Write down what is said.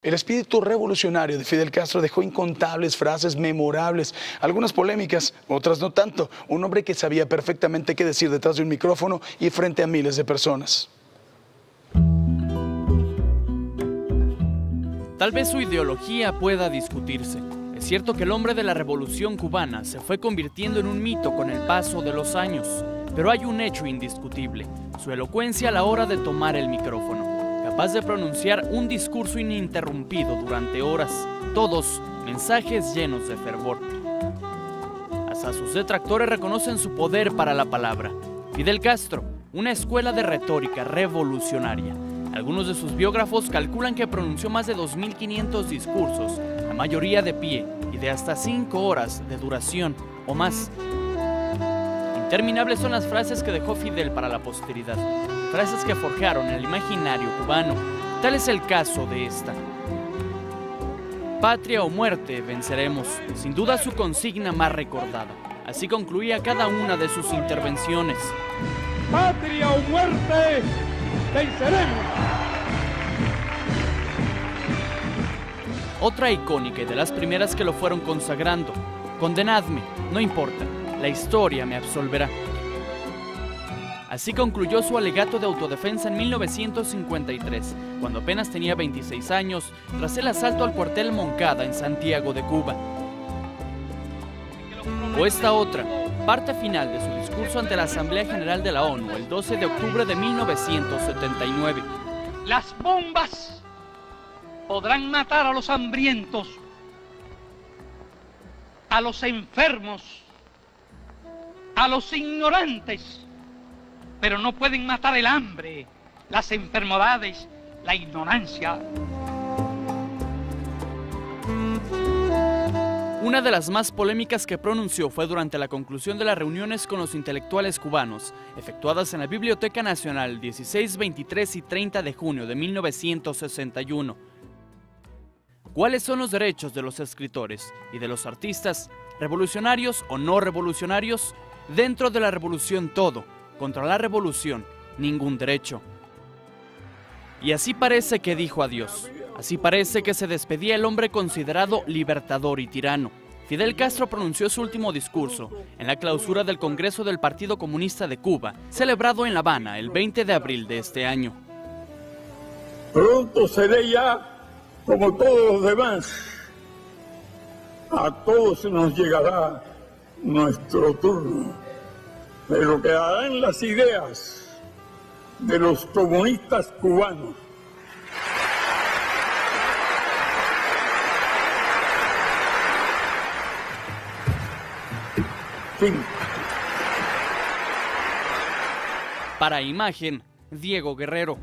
El espíritu revolucionario de Fidel Castro dejó incontables frases memorables, algunas polémicas, otras no tanto. Un hombre que sabía perfectamente qué decir detrás de un micrófono y frente a miles de personas. Tal vez su ideología pueda discutirse. Es cierto que el hombre de la Revolución Cubana se fue convirtiendo en un mito con el paso de los años, pero hay un hecho indiscutible, su elocuencia a la hora de tomar el micrófono. Capaz de pronunciar un discurso ininterrumpido durante horas, todos mensajes llenos de fervor. Hasta sus detractores reconocen su poder para la palabra. Fidel Castro, una escuela de retórica revolucionaria. Algunos de sus biógrafos calculan que pronunció más de 2.500 discursos, la mayoría de pie y de hasta 5 horas de duración o más. Interminables son las frases que dejó Fidel para la posteridad. Frases que forjaron el imaginario cubano. Tal es el caso de esta. Patria o muerte, venceremos. Sin duda su consigna más recordada. Así concluía cada una de sus intervenciones. Patria o muerte, venceremos. Otra icónica y de las primeras que lo fueron consagrando. Condenadme, no importa, la historia me absolverá. Así concluyó su alegato de autodefensa en 1953, cuando apenas tenía 26 años, tras el asalto al cuartel Moncada en Santiago de Cuba. O esta otra, parte final de su discurso ante la Asamblea General de la ONU el 12 de octubre de 1979. Las bombas podrán matar a los hambrientos, a los enfermos, a los ignorantes, pero no pueden matar el hambre, las enfermedades, la ignorancia. Una de las más polémicas que pronunció fue durante la conclusión de las reuniones con los intelectuales cubanos, efectuadas en la Biblioteca Nacional el 16, 23 y 30 de junio de 1961. ¿Cuáles son los derechos de los escritores y de los artistas, revolucionarios o no revolucionarios? Dentro de la revolución todo. Contra la revolución, ningún derecho. Y así parece que dijo adiós. Así parece que se despedía el hombre considerado libertador y tirano. Fidel Castro pronunció su último discurso en la clausura del Congreso del Partido Comunista de Cuba, celebrado en La Habana el 20 de abril de este año. Pronto seré ya como todos los demás. A todos nos llegará nuestro turno. Pero quedarán las ideas de los comunistas cubanos. Fin. Para Imagen, Diego Guerrero.